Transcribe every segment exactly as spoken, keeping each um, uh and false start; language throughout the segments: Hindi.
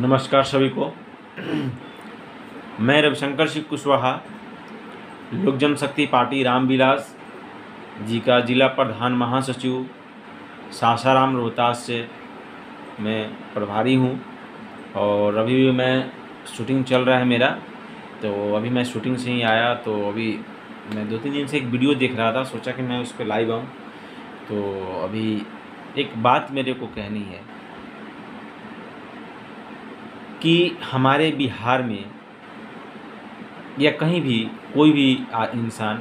नमस्कार सभी को। मैं रविशंकर सिंह कुशवाहा, लोक जन शक्ति पार्टी रामविलास जी का जिला प्रधान महासचिव सासाराम रोहतास से मैं प्रभारी हूं। और अभी भी मैं शूटिंग चल रहा है मेरा, तो अभी मैं शूटिंग से ही आया। तो अभी मैं दो तीन दिन से एक वीडियो देख रहा था, सोचा कि मैं उस पर लाइव आऊँ। तो अभी एक बात मेरे को कहनी है कि हमारे बिहार में या कहीं भी कोई भी इंसान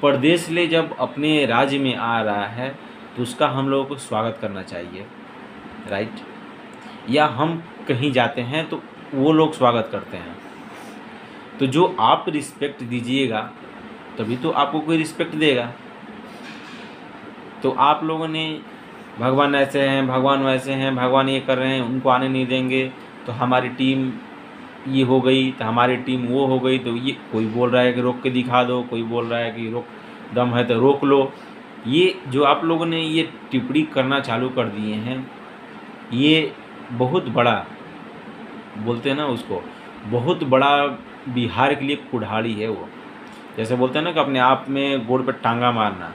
प्रदेश ले जब अपने राज्य में आ रहा है तो उसका हम लोगों को स्वागत करना चाहिए, राइट। या हम कहीं जाते हैं तो वो लोग स्वागत करते हैं, तो जो आप रिस्पेक्ट दीजिएगा तभी तो आपको कोई रिस्पेक्ट देगा। तो आप लोगों ने भगवान ऐसे हैं, भगवान वैसे हैं, भगवान ये कर रहे हैं, उनको आने नहीं देंगे तो हमारी टीम ये हो गई, तो हमारी टीम वो हो गई। तो ये कोई बोल रहा है कि रोक के दिखा दो, कोई बोल रहा है कि रोक दम है तो रोक लो। ये जो आप लोगों ने ये टिप्पणी करना चालू कर दिए हैं, ये बहुत बड़ा, बोलते हैं ना उसको, बहुत बड़ा बिहार के लिए कुल्हाड़ी है। वो जैसे बोलते हैं ना कि अपने आप में गोड़ पर टांगा मारना,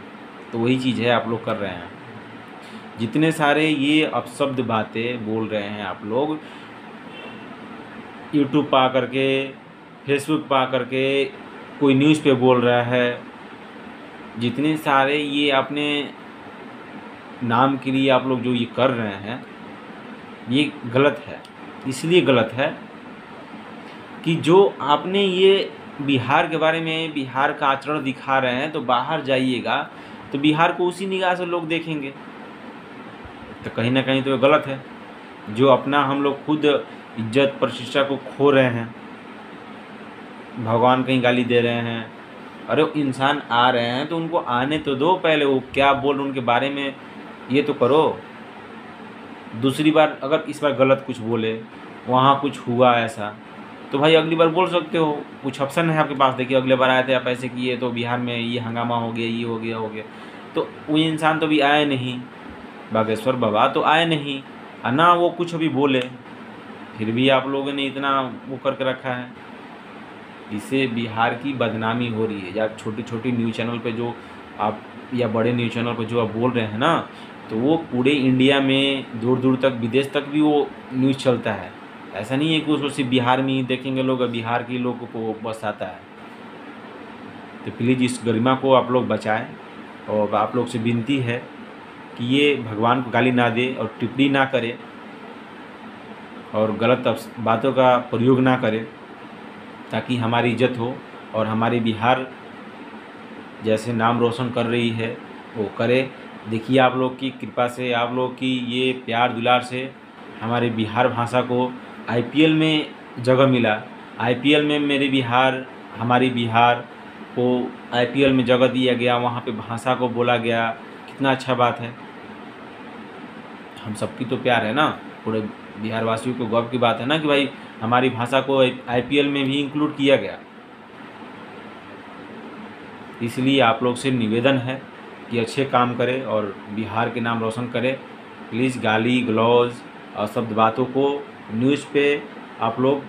तो वही चीज़ है आप लोग कर रहे हैं। जितने सारे ये अपशब्द बातें बोल रहे हैं आप लोग, यूट्यूब पा करके, फेसबुक पा करके, कोई न्यूज़ पे बोल रहा है, जितने सारे ये अपने नाम के लिए आप लोग जो ये कर रहे हैं, ये गलत है। इसलिए गलत है कि जो आपने ये बिहार के बारे में बिहार का आचरण दिखा रहे हैं, तो बाहर जाइएगा तो बिहार को उसी निगाह से लोग देखेंगे, तो कहीं ना कहीं तो ये गलत है। जो अपना हम लोग खुद इज्जत प्रतिष्ठा को खो रहे हैं, भगवान कहीं गाली दे रहे हैं। अरे इंसान आ रहे हैं तो उनको आने तो दो, पहले वो क्या बोल उनके बारे में ये तो करो। दूसरी बार अगर इस बार गलत कुछ बोले, वहाँ कुछ हुआ ऐसा, तो भाई अगली बार बोल सकते हो, कुछ ऑप्शन है आपके पास। देखिए अगले बार आए थे आप ऐसे किए तो बिहार में ये हंगामा हो गया, ये हो गया हो गया तो वो इंसान तो भी आए नहीं, बागेश्वर बाबा तो आए नहीं, ना वो कुछ अभी बोले, फिर भी आप लोगों ने इतना वो करके रखा है। इससे बिहार की बदनामी हो रही है। या छोटी छोटी न्यूज़ चैनल पे जो आप या बड़े न्यूज़ चैनल पे जो आप बोल रहे हैं ना, तो वो पूरे इंडिया में दूर दूर तक, विदेश तक भी वो न्यूज़ चलता है। ऐसा नहीं है कि उसको सिर्फ बिहार में ही देखेंगे लोग, बिहार के लोगों को बस आता है। तो प्लीज़ इस गरिमा को आप लोग बचाएँ। और आप लोग से विनती है कि ये भगवान को गाली ना दे और टिप्पणी ना करे और गलत बातों का प्रयोग ना करे, ताकि हमारी इज्जत हो और हमारे बिहार जैसे नाम रोशन कर रही है वो करे। देखिए आप लोग की कृपा से, आप लोग की ये प्यार दुलार से हमारे बिहार भाषा को आई पी एल में जगह मिला। आई पी एल में मेरे बिहार, हमारी बिहार को आई पी एल में जगह दिया गया, वहाँ पे भाषा को बोला गया, कितना अच्छा बात है। हम सबकी तो प्यार है ना, पूरे बिहारवासियों को गौरव की बात है ना कि भाई हमारी भाषा को आई पी एल में भी इंक्लूड किया गया। इसलिए आप लोग से निवेदन है कि अच्छे काम करें और बिहार के नाम रोशन करें। प्लीज़ गाली ग्लौज और शब्द बातों को न्यूज़ पे आप लोग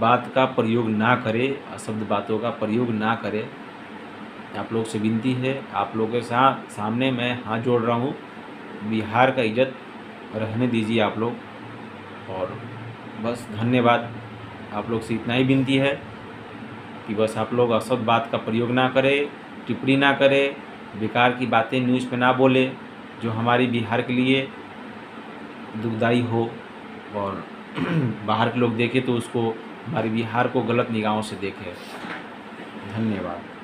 बात का प्रयोग ना करें, शब्द बातों का प्रयोग ना करें। आप लोग से विनती है, आप लोगों के साथ सामने मैं हाथ जोड़ रहा हूँ। बिहार का इज्जत रहने दीजिए आप लोग। और बस धन्यवाद। आप लोग से इतना ही विनती है कि बस आप लोग असद बात का प्रयोग ना करें, टिप्पणी ना करें, बेकार की बातें न्यूज़ पे ना बोले, जो हमारी बिहार के लिए दुखदाई हो और बाहर के लोग देखें तो उसको, हमारे बिहार को गलत निगाहों से देखें। धन्यवाद।